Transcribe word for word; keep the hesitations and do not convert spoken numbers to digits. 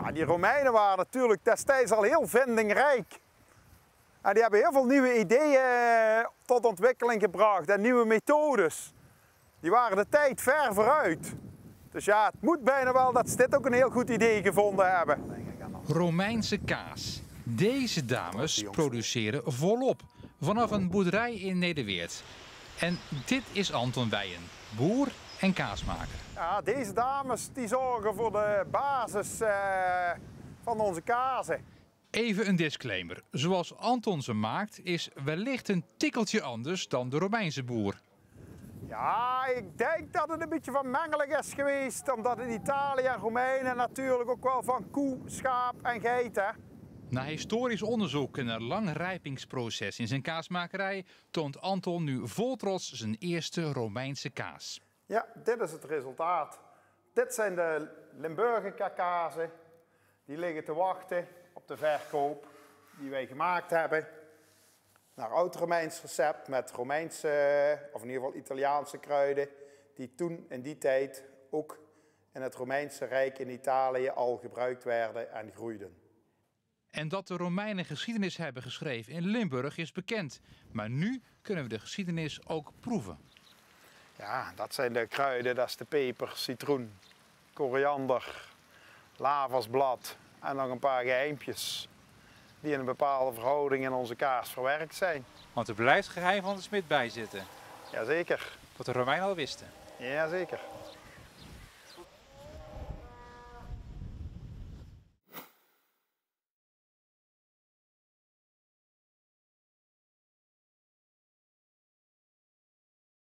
Nou, die Romeinen waren natuurlijk destijds al heel vindingrijk. En die hebben heel veel nieuwe ideeën tot ontwikkeling gebracht en nieuwe methodes. Die waren de tijd ver vooruit. Dus ja, het moet bijna wel dat ze dit ook een heel goed idee gevonden hebben. Romeinse kaas. Deze dames produceren volop vanaf een boerderij in Nederweert. En dit is Anton Wijen, boer en kaasmaker. Ja, deze dames die zorgen voor de basis uh, van onze kazen. Even een disclaimer. Zoals Anton ze maakt is wellicht een tikkeltje anders dan de Romeinse boer. Ja, ik denk dat het een beetje van mengelig is geweest. Omdat in Italië en Romeinen natuurlijk ook wel van koe, schaap en geit. Hè? Na historisch onderzoek en een lang rijpingsproces in zijn kaasmakerij toont Anton nu vol trots zijn eerste Romeinse kaas. Ja, dit is het resultaat. Dit zijn de Limburgse kazen. Die liggen te wachten op de verkoop die wij gemaakt hebben. Naar oud-Romeins recept met Romeinse, of in ieder geval Italiaanse kruiden, die toen in die tijd ook in het Romeinse Rijk in Italië al gebruikt werden en groeiden. En dat de Romeinen geschiedenis hebben geschreven in Limburg is bekend. Maar nu kunnen we de geschiedenis ook proeven. Ja, dat zijn de kruiden. Dat is de peper, citroen, koriander, lavasblad en nog een paar geheimpjes. Die in een bepaalde verhouding in onze kaas verwerkt zijn. Want er blijft geheim van de smid bij zitten. Jazeker. Wat de Romeinen al wisten. Jazeker.